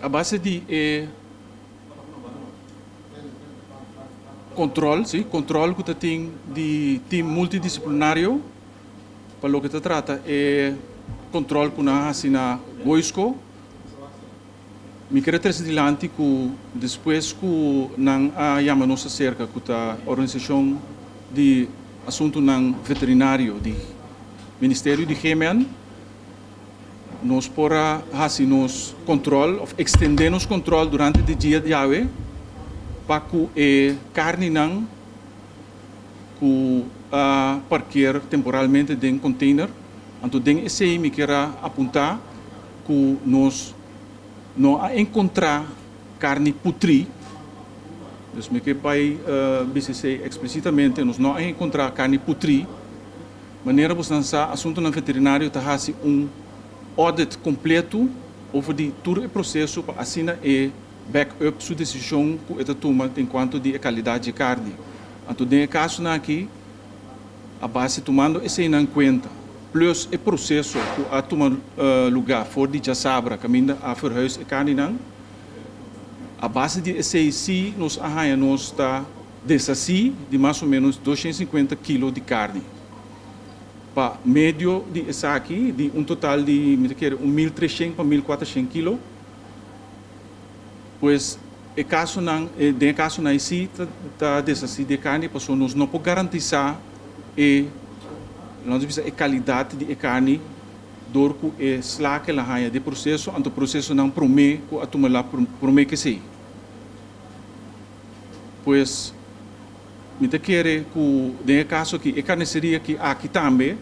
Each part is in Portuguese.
à base de controle, sim, controle que tem de time multidisciplinário para o que se trata é controle que nós assim na Goisco, me quero trazer adiante que depois que não a chamamos acerca que a organização de assunto não veterinário de Ministério de Hemen nos porá assim nos controle, estender nos controle durante o dia de hoje para que carne não que a parquear temporalmente em um container. Então, esse aí me quer apontar que nós não encontrar carne putri. Então, me quer BCC explicitamente, nós não encontrar carne putri. De maneira que o assunto no veterinário está um audit completo sobre todo o processo para assinar e back-up sua decisão que ela toma enquanto de qualidade de carne. Então, nesse caso aqui, a base tomando esse em conta, plus o processo que a tomar lugar for de Jassabra, caminho a Verhuis e Caninan, a base de esse nos arranhamos da desassi de mais ou menos 250 kg de carne. Para médio de essa aqui, de um total de 1.300 para 1.400 kg, pois é caso não, de caso na esse da desassi de carne, pois nós não podemos garantizar e nós precisamos de qualidade de carne dorco e slá que ela ganha de processo, então o processo não promete que a turma lá promete que sim. Pois, me quero que, nesse caso aqui, a carniceria que aqui também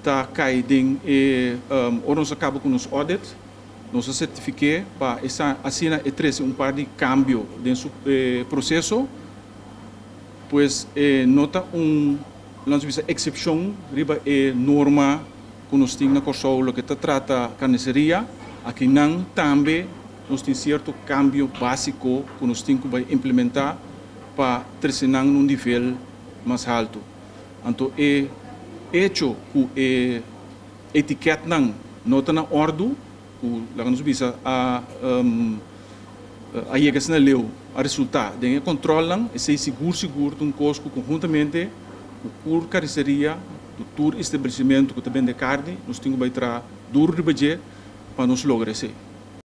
está caindo em nós acabamos com os audits, nós certificamos para assinar e trazer um par de câmbio dentro do processo, pois nota nós temos exceção riba é norma que nós temos na Kosovo que trata a carniceria, aqui não também nós temos certo câmbio básico que nós temos que implementar para trazer num nível mais alto. Então é hecho que a etiqueta não está na ordem, que nós temos a chegar na leu, a resultado, de controlam, e seguro um Goisco conjuntamente o carniceria, do tour estabelecimento que também de carne, nós temos que trazer duro de budget para nos lograr isso.